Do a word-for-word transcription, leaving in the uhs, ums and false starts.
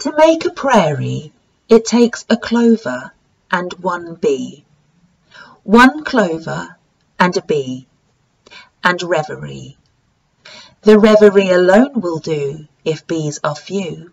To make a prairie, it takes a clover and one bee, one clover and a bee, and reverie. The reverie alone will do if bees are few.